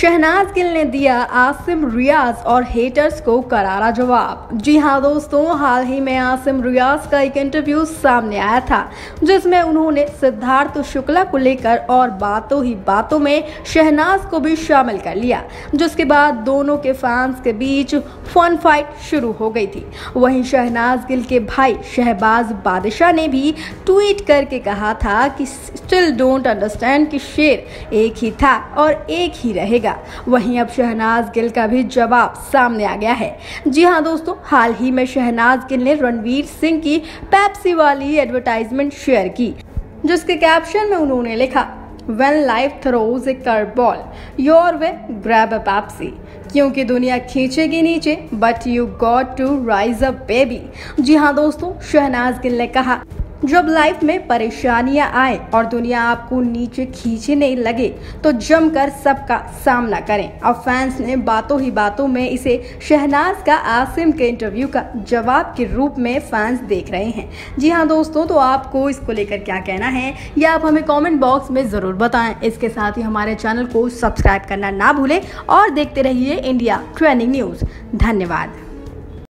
शहनाज गिल ने दिया आसिम रियाज और हेटर्स को करारा जवाब। जी हाँ दोस्तों, हाल ही में आसिम रियाज का एक इंटरव्यू सामने आया था जिसमें उन्होंने सिद्धार्थ शुक्ला को लेकर और बातों ही बातों में शहनाज को भी शामिल कर लिया, जिसके बाद दोनों के फैंस के बीच फन फाइट शुरू हो गई थी। वहीं शहनाज गिल के भाई शहबाज बादशाह ने भी ट्वीट करके कहा था कि स्टिल डोंट अंडरस्टैंड कि शेर एक ही था और एक ही रहेगा। वहीं अब शहनाज गिल का भी जवाब सामने आ गया है। जी हाँ दोस्तों, हाल ही में शहनाज गिल ने रणवीर सिंह की पेप्सी वाली एडवर्टाइजमेंट शेयर की, जिसके कैप्शन में उन्होंने लिखा, When life throws a curveball, your way grab a Pepsi. क्योंकि दुनिया खींचेगी नीचे, but you got to rise up, baby. जी हाँ दोस्तों, शहनाज गिल ने कहा, जब लाइफ में परेशानियां आए और दुनिया आपको नीचे खींचने लगे तो जमकर सबका सामना करें। अब फैंस ने बातों ही बातों में इसे शहनाज का आसिम के इंटरव्यू का जवाब के रूप में फैंस देख रहे हैं। जी हाँ दोस्तों, तो आपको इसको लेकर क्या कहना है या आप हमें कमेंट बॉक्स में ज़रूर बताएं। इसके साथ ही हमारे चैनल को सब्सक्राइब करना ना भूलें और देखते रहिए इंडिया ट्रेनिंग न्यूज़। धन्यवाद।